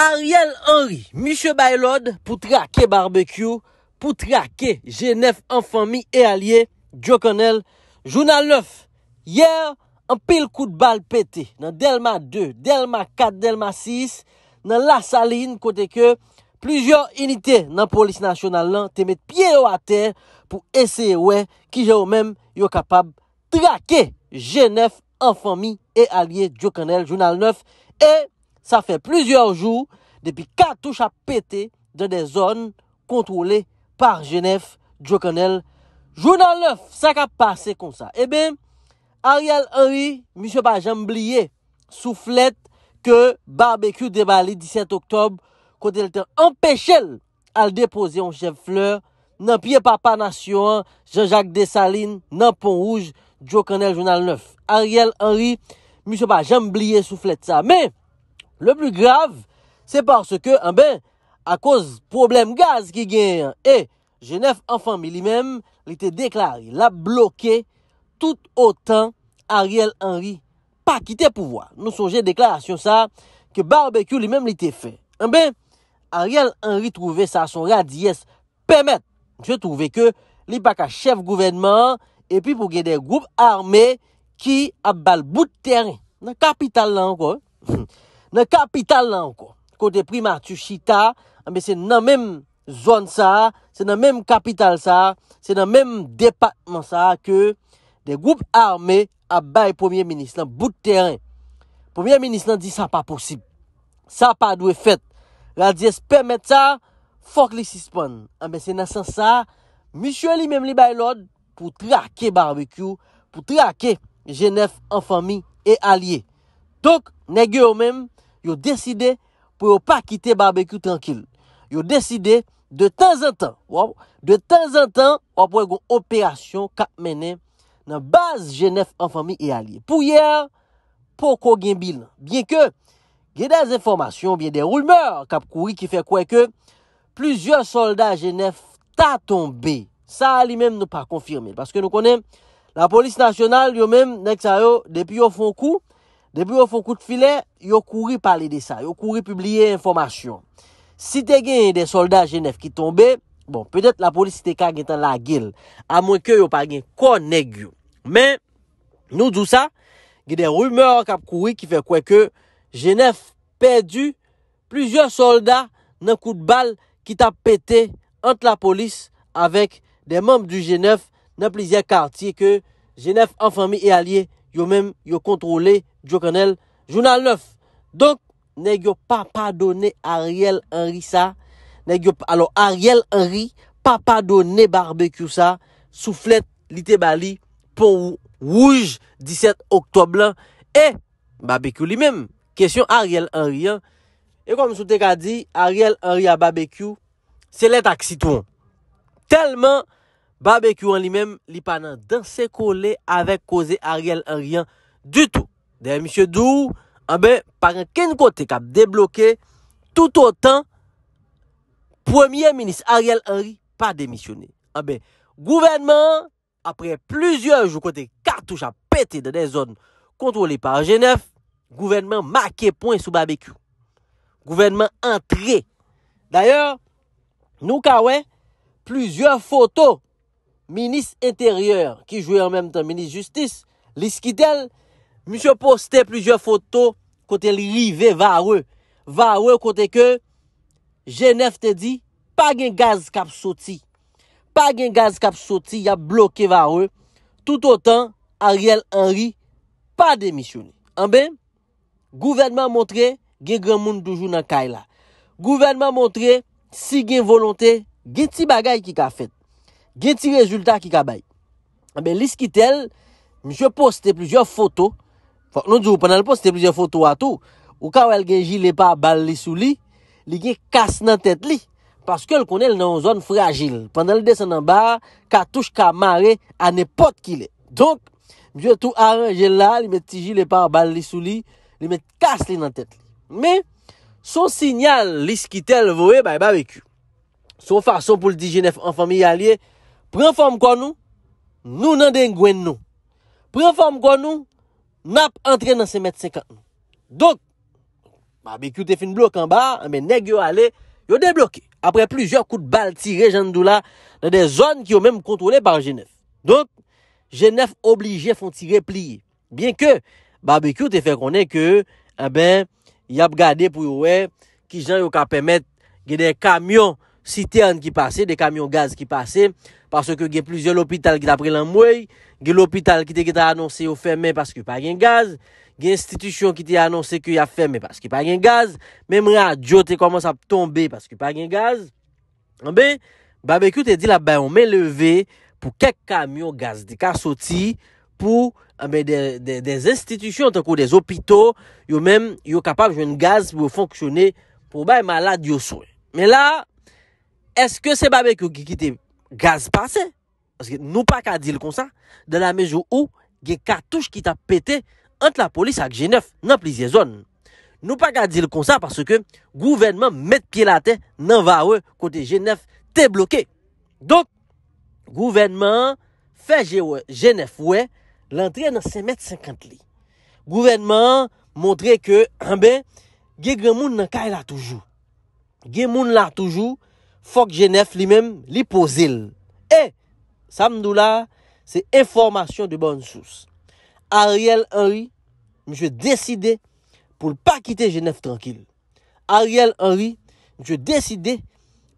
Ariel Henry, Michel Baylod, pour traquer barbecue, pour traquer G9 en famille et alliés, Joe Connell, Journal 9. Hier, un pile coup de balle pété dans Delma 2, Delma 4, Delma 6, dans La Saline, côté que plusieurs unités dans la police nationale là, te mettent pied à terre pour essayer ouais, qui j'ai même yo capable traquer G9 en famille et alliés, Joe Connell, Journal 9. Et ça fait plusieurs jours depuis 4 touches à péter dans des zones contrôlées par Genève, Joe Connell. Journal 9, ça a passé comme ça. Eh bien, Ariel Henry, monsieur Bajam Blié, soufflette que barbecue déballé 17 octobre, quand il était empêché à déposer un chef fleur, dans pied papa nation, Jean-Jacques Dessalines, dans Pont-Rouge, Joe Connell, Journal 9. Ariel Henry, monsieur Bajam Blié, soufflette ça. Mais, le plus grave, c'est parce que, à cause problème gaz qui gagne, et Genève en famille lui-même, il était déclaré, il a bloqué tout autant Ariel Henry, pas quitter pouvoir. Nous songez déclaration ça, que barbecue lui-même l'était fait. Ariel Henry trouvait ça son radies permettre. Je trouvais que, il pas qu'à chef gouvernement, et puis pour gagner des groupes armés qui a balle bout de terrain. Dans la capitale là encore. Dans la capitale là encore. Côté primature Chita, mais c'est dans la même zone ça, c'est dans la même capitale ça, c'est dans le même département ça que des groupes armés à bail premier ministre, bout de terrain. Premier ministre dit ça pas possible. Ça pas doit fait. Radies permet ça, faut qu'il suspende. Mais c'est dans ce sens ça, monsieur lui-même li bail l'ordre pour traquer barbecue, pour traquer Genève en famille et alliés. Donc, nèg yo même, yo décidé pour pas quitter barbecue tranquille. Yo décidé de temps en temps, on pourrait une opération cap mener dans base Genève en famille et alliés. Pour hier, poko gen bilan. Bien que il y a des informations, bien des rumeurs cap couri qui fait quoi que plusieurs soldats Genève t'a tombé. Ça lui-même nous pas confirmé parce que nous connaissons la police nationale yo même nèg sa yo depuis yo font coup. Depuis au fond coup de filet, yo couru parler de ça, yo couru publier information. Si t'es gagné des soldats Genève qui tombaient, bon, peut-être la police t'es ka gen la gueule, à moins que yo pas gen connèg yo. Mais nous dit ça, il y a des rumeurs qui couru qui fait quoi que Genève perdu plusieurs soldats dans coup de balle qui t'a pété entre la police avec des membres du Genève dans plusieurs quartiers que Genève en famille et alliés yo même yo contrôlé Joe Connell, Journal 9. Donc, nèg yo pas pardonné Ariel Henry ça. Alors, Ariel Henry pas pardonné barbecue ça. Soufflette, l'ité bali, Pont Rouge, 17 octobre là. Et, barbecue lui-même. Question Ariel Henry. Hein? Et comme je te dit, Ariel Henry à barbecue, c'est les taxitons. Tellement, barbecue en lui-même, li pas nan danser collé avec cause Ariel Henry du tout. Des monsieur Dou, par un côté qui a débloqué tout autant Premier ministre Ariel Henry pas démissionné. Gouvernement après plusieurs jours côté cartouche a pété dans des zones contrôlées par Genève, gouvernement marqué point sous barbecue. Gouvernement entré. D'ailleurs, nous avons plusieurs photos ministre intérieur qui jouait en même temps ministre justice, Liskitel. Monsieur postait plusieurs photos côté rivé vareux côté que Genève te dit pas gen gaz cap sorti. Pas gen gaz cap sorti, il a bloqué vareux. Tout autant Ariel Henry pas démissionné. Gouvernement montré gen grand monde toujours dans caille là. Gouvernement montré si gen volonté, gen ti bagay qui ka fait. Gen ti résultat qui ka bay. Liskitel monsieur postait plusieurs photos. Nous disons, pendant le poste, c'était plusieurs photos à tout. Ou quand elle gagne gilet pas balle sous lui, il gagne casse dans tête lui. Parce qu'elle connaît dans une zone fragile. Pendant le descend en bas, cartouche qu'à marrer à n'importe qui l'est. Donc, monsieur tout arrangé là, il met petit gilet pas balle sous lui, il met casse dans tête lui. Mais, son signal, l'isquitel, voé, bah, barbecue. Son façon pour le dire Genève en famille alliée, prend forme quoi nous? Nous n'en dengwen nous. Prend forme quoi nous? N'a pas entré dans ces mètres 50. Donc, Barbecue te fin bloqué en bas, mais nèg yo allé, yo débloqué après plusieurs coups de balle tirés Jandoula dans des zones qui ont même contrôlées par G9. Donc G9 obligé font tirer plier. Bien que Barbecue te fait connaître que y a gardé pour ouais qui gens yo ka permettre des camions citernes qui passaient, des camions gaz qui passaient parce que y a plusieurs hôpitaux qui t'a pris l'embrouille, y a l'hôpital qui t'a annoncé au fermé parce que pas de gaz. Des institutions qui t'ont annoncé qu'il y a fermé parce qu'il n'y a pas de gaz. Même radio te commence à tomber parce qu'il n'y a pas de gaz. Ben, Barbecue te dit là, on met levé pour quelques camions gaz de cas sortis pour des institutions, tant que des hôpitaux, yo même, yo capable de jouer gaz pour fonctionner, pour ben malade yo soin. Mais là, est-ce que c'est Barbecue qui quitte gaz passé? Parce que nous pas qu'à dire comme ça, dans la mesure où, il y a des cartouches qui t'a pété entre la police et G9 dans plusieurs zones. Nous pas qu'à dire comme ça parce que le gouvernement met pied la terre dans le côté G9 t'est bloqué. Donc, le gouvernement fait G9 ouais, l'entrée dans 5,50 m. Le gouvernement montre que, il y a des gens qui sont toujours. Il y a des gens qui sont toujours, il faut que G9 lui-même lui pose. Et, Samdoula, c'est information de bonne source. Ariel Henry, monsieur décidé pour ne pas quitter Genève tranquille. Ariel Henry, monsieur décidé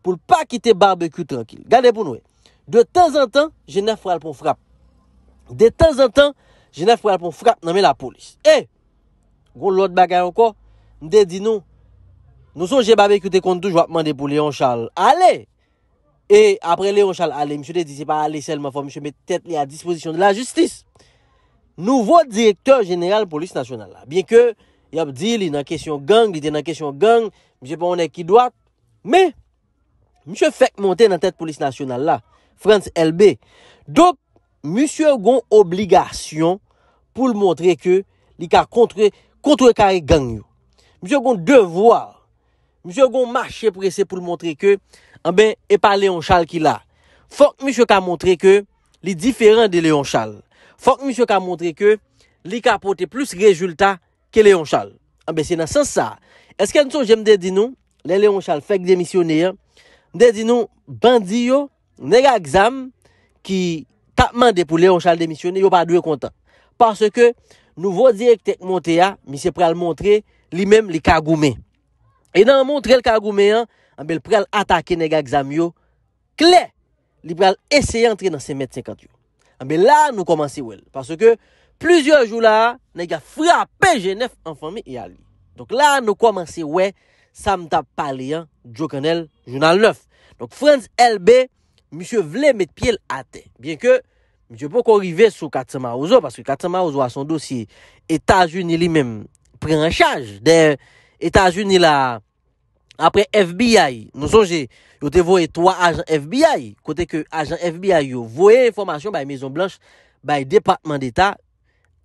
pour ne pas quitter Barbecue tranquille. Regardez pour nous. De temps en temps, Genève fera le pont frappe. De temps en temps, Genève fera le pont frappe, nommé la police. Et, gros l'autre bagaille encore, nous dit non, nous sommes chez Barbecue, t'es contre toujours demander pour Léon Charles. Allez! Et après Léon Charles, allez, monsieur dit, c'est pas aller seulement, faut monsieur mettre tête à disposition de la justice. Nouveau directeur général police nationale. Bien que, il a dit, il est dans question gang, il était dans question gang, monsieur pas on est qui doit, mais, monsieur fait monter dans tête police nationale là, France LB. Donc, monsieur gon obligation pour le montrer que, il a contre carré gang yo. Monsieur gon devoir, monsieur gon marché pressé pour le montrer que, et pas Léon Charles qui là. Faut que monsieur ka montrer que, il est différent de Léon Charles. Faut que monsieur ka montré que li ka porté plus résultat que Léon Charles. C'est dans sens ça. Est-ce que nous j'aime dire nous les Léon Charles fait démissionner, dit nous bandi yo nèg exam qui t'a demandé pour Léon Charles démissionner, yo pas doué content parce que nouveau directeur monté a monsieur pral montrer lui-même li ka goumé. Et dans montrer le ka goumé il pral attaquer nèg exam yo clé, il pral essayer entrer dans 5,50 m. Mais là, nous commençons well. Parce que plusieurs jours là, nous avons frappé G9 en famille et à lui. Donc là, nous commençons ouais, ça me tape parlé, Jokanel, Journal 9. Donc France LB, monsieur voulait mettre pied à terre. Bien que, monsieur peut pas arriver sur Katsama Ozo, parce que Katsama Ozo a son dossier. États-Unis lui-même prend en charge des États-Unis là. Après FBI, nous songez, yo te voye 3 agents FBI, côté que agent FBI yo voye information by Maison Blanche, by département d'État,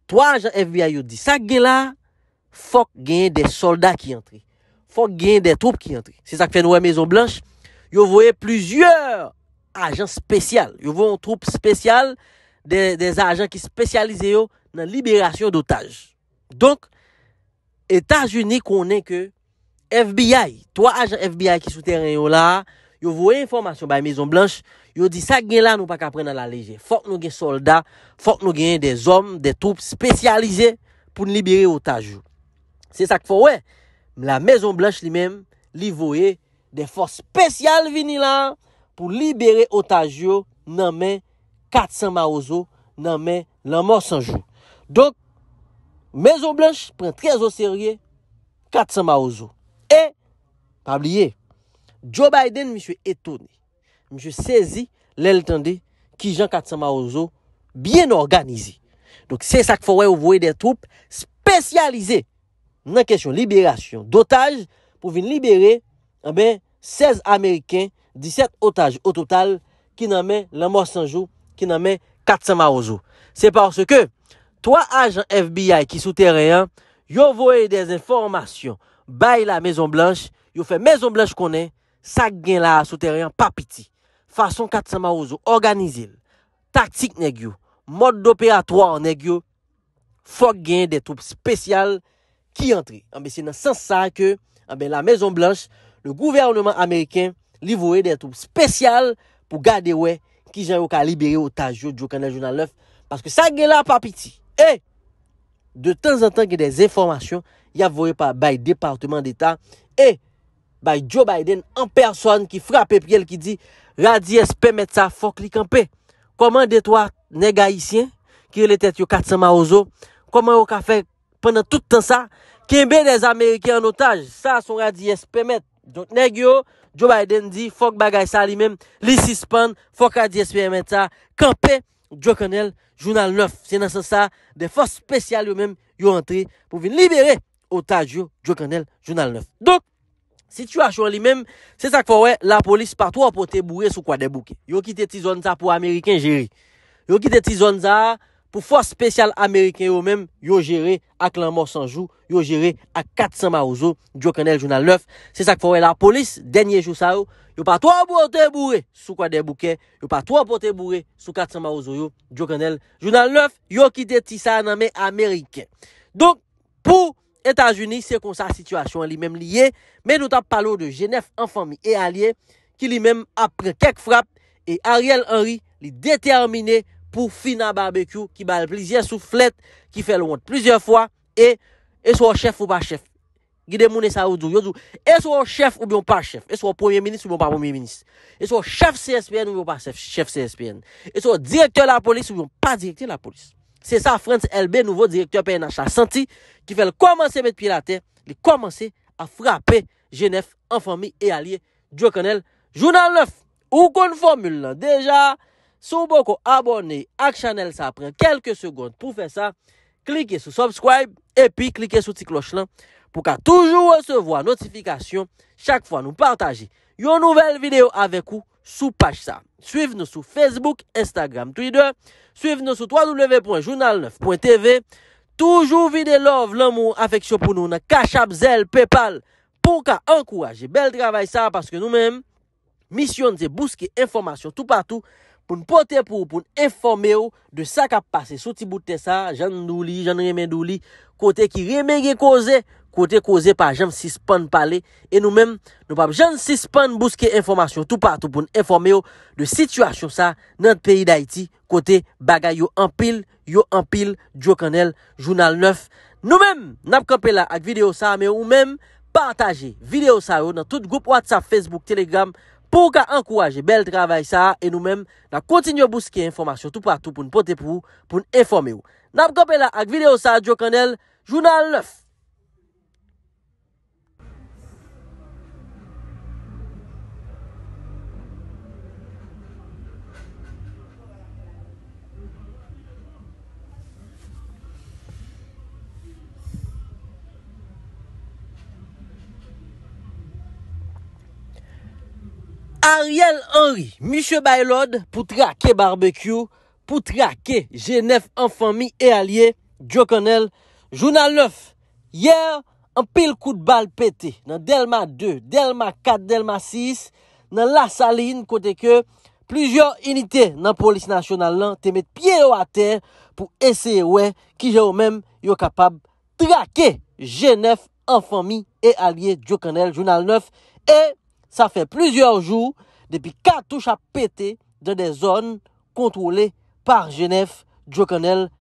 3 agents FBI yo dit ça gen là, faut gen des soldats qui entrent. Faut gen des troupes qui entrent. C'est ça que fait nous Maison Blanche, yo voye plusieurs agents spéciaux, yo voye une troupe spéciale des agents qui spécialisés yo dans libération d'otages. Donc États-Unis connaît que FBI, 3 agents FBI qui souterrain yo là, yo voye information par Maison Blanche, yo dit ça gen là nous pas prendre la légère. Faut que nous gen soldats, faut que nous gen des hommes, des troupes spécialisées pour libérer otages. C'est ça qu'il faut ouais. La Maison Blanche lui-même, li voye des forces spéciales vini là pour libérer otages yo nan men 400 Maozo, nan men la mort sans jour. Donc Maison Blanche prend très au sérieux 400 Maozo. Et, pas oublier, Joe Biden, monsieur étonné, monsieur saisi, l'entendé, qui Jean 400 Maozo, bien organisé. Donc, c'est ça qu'il faut envoyer des troupes spécialisées dans la question libération d'otages pour venir libérer 16 Américains, 17 otages au total, qui n'en met la mort sans jour, qui n'en met 400 Maozo. C'est parce que 3 agents FBI qui souterrain, ils ont envoyé des informations. Bail la Maison Blanche, yo fait Maison Blanche connaît, ça gain la souterrain pas petit. Façon 400 Maozo organiser. Tactique nèg yo, mode d'opératoire nèg yo, faut gain des troupes spéciales qui entre. C'est dans ce sens-là que la Maison Blanche, le gouvernement américain, lui voulait des troupes spéciales pour garder ouais qui j'ai au libéré otage du Canal Journal 9 parce que ça gagne là pas petit. Et de temps en temps il y a des informations y a voyé par by département d'État et by Joe Biden en personne qui frappe pied qui dit Radies permet ça faut qu'il camper. Comment des toi nèg haïtien qui les têtes yo 400 maozo comment au café pendant tout temps ça kembe des américains en otage ça son Radies permet donc nèg yo Joe Biden dit faut que bagay ça lui-même li suspend faut que Radies permet ça camper Joe Canel, Journal 9, c'est dans ce sens des forces spéciales eux-mêmes yo entré pour venir libérer otage Joe Canel, Journal 9. Donc situation lui-même, c'est ça que faut ouais, la police partout a porté bourré sous quoi des bouquets. Yo quitté ti zone ça pour américain gérer. Yo quitté ti zone ça pour force spéciale américain eux-mêmes yo gérer à Clanmor sans jour, yo gérer à 400 maozo Joe Canel, Journal 9. C'est ça que faut ouais, la police dernier jour ça yo pas trop porter bourré sous quoi des bouquets, yo pas trop porter bourré sous 400 maozo yo Joe Canel, Journal 9 yo quitté ti ça nan men américain. Donc pour États-Unis, c'est comme ça la situation lui-même liée, mais nous t'en parlons de Genève en famille et alliés qui lui-même après quelques frappes et Ariel Henry lui déterminé pour finir barbecue qui bat plusieurs soufflettes qui fait le monde plusieurs fois et soit chef ou pas chef. Guide moun ça ou dou, et soit chef ou bien pas chef, et soit premier ministre ou bien pas premier ministre, et soit chef CSPN ou bien pas chef CSPN, et soit directeur la police ou bien pas directeur la police. C'est ça, France LB, nouveau directeur PNH, a senti qui fait commencer à mettre pied à la terre, il commencer à frapper Genève en famille et alliés. Joe Canel, Journal 9, ou qu'on formule déjà, si vous êtes abonné à la chaîne, ça prend quelques secondes pour faire ça. Cliquez sur subscribe et puis cliquez sur petite cloche là pour qu'à toujours recevoir notification chaque fois nous partager une nouvelle vidéo avec vous. Sous page ça. Suivez-nous sur Facebook, Instagram, Twitter. Suivez-nous sur www.journal9.tv. Toujours videz love, l'amour, affection pour nous. Cash App, Zelle, PayPal. Pour qu'à encourager. Bel travail ça parce que nous-mêmes, mission c'est bousquer information tout partout pour nous porter pour nous informer de ça qui a passé. Sous petit bout de ça, j'en remède douli. Côté qui remède causé. Côté causé par j'aime suspend parler et nous-mêmes nous pas j'aime suspend bousquer information tout partout pour nous informer de situation ça dans le pays d'Haïti côté bagay yo en pile Joe Canel, Journal 9 nous-mêmes n'a camper là avec vidéo ça mais ou même partager vidéo ça dans tout groupe WhatsApp, Facebook, Telegram pour encourager bel travail ça et nous-mêmes n'a continuer bousquer information tout partout pour nous porter pour nous informer n'a camper là avec vidéo ça Joe Canel, Journal 9. Ariel Henry, Monsieur Baylod, pour traquer barbecue, pour traquer Genève en famille et alliés, Joe Canel, Journal 9. Hier, un pile coup de balle pété, dans Delma 2, Delma 4, Delma 6, dans La Saline, côté que plusieurs unités dans la police nationale, là, te mettent pied à terre pour essayer, ouais, qui j'ai même, yo capable, traquer Genève en famille et alliés, Joe Canel, Journal 9, et ça fait plusieurs jours depuis 4 touches à péter dans des zones contrôlées par Genève, Joe Canel.